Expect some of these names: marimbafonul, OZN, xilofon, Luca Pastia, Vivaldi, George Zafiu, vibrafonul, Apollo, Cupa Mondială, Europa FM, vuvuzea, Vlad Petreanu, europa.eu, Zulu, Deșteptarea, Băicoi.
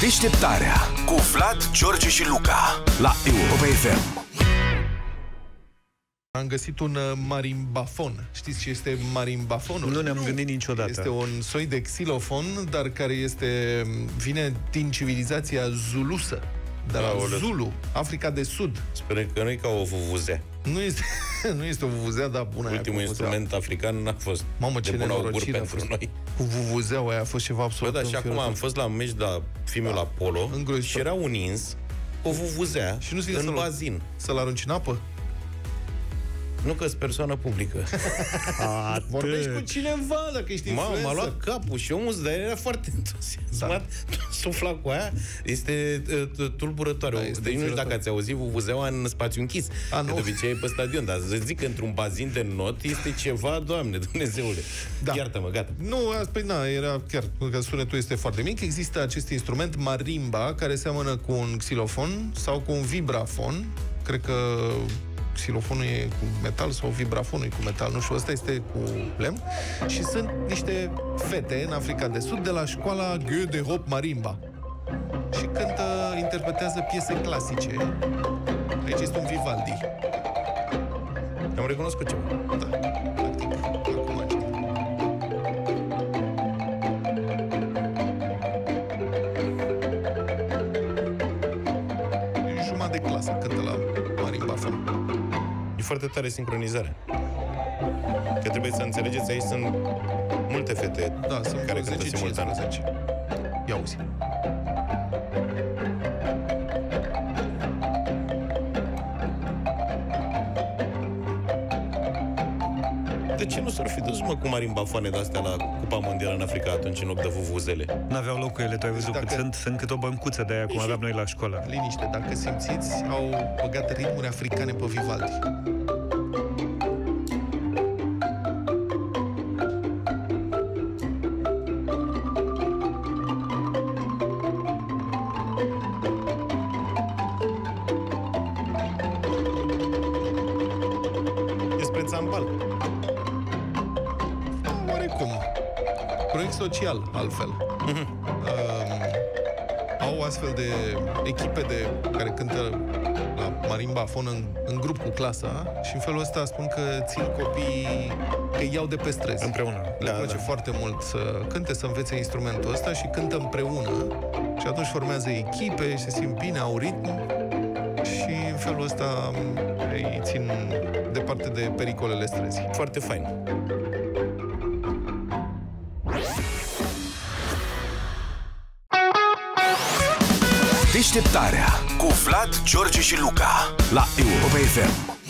Deșteptarea cu Vlad, George și Luca la Europa FM. Am găsit un marimbafon. Știți ce este marimbafonul? Nu ne-am gândit niciodată. Este un soi de xilofon, dar care vine din civilizația zulusă. De la Zulu, Africa de Sud. Sper că nu e ca o vuvuzea. Nu este o vuvuzea, dar bună. Ultimul instrument african n-a fost. Mamă, ce nenorocire pentru noi. Cu vuvuzeaua aia a fost ceva absolut. Bă, da, și acum am fost la meci la filmul Apollo și era un ins o vuvuzea și nu în bazin. Să-l arunci în apă? Nu, că-s persoană publică. Vorbești cu cineva, dacă ești influencer. M-a luat capul și omul, dar era foarte entuziasmat. Sufla cu aia. Este tulburătoare. Deci nu știu dacă ați auzit vuvuzeaua în spațiu închis. De obicei e pe stadion, dar să zic că într-un bazin de not este ceva, Doamne, Dumnezeule. Iartă-mă, gata. Nu, păi na, era chiar, că sunetul este foarte mic. Există acest instrument, marimba, care seamănă cu un xilofon sau cu un vibrafon. Cred că xilofonul e cu metal sau vibrafonul e cu metal, nu știu, ăsta este cu lemn. Și sunt niște fete în Africa de Sud de la școala de Hop Marimba și cântă, interpretează piese clasice. Aici este un Vivaldi. Am recunoscut ceva. Da, practic. Acum aici. E jumătate de clasă, cântă la marimbafon. E foarte tare sincronizarea. Că trebuie să înțelegeți, aici sunt multe fete, da, care cântă simultan. Ia uzi. De ce nu s-ar fi dus, mă, cu marimbafoane de-astea la Cupa Mondială în Africa atunci, în loc de vuvuzele? N-aveau loc cu ele, tu ai văzut, dacă... sunt cât o băncuță de aia, cum aveam noi la școală. Liniște, dacă simțiți, au băgat ritmuri africane pe Vivaldi. Despre țambal. Proiect social, altfel. Au astfel de echipe care cântă la marimbafon în grup cu clasa și în felul ăsta spun că țin copiii, că iau de pe străzi. Împreună. Le place foarte mult să cânte, să învețe instrumentul ăsta și cântă împreună. Și atunci formează echipe și se simt bine, au ritm și în felul ăsta îi țin departe de pericolele străzii. Foarte fain. Deșteptarea cu Vlad, George și Luca la Europa FM.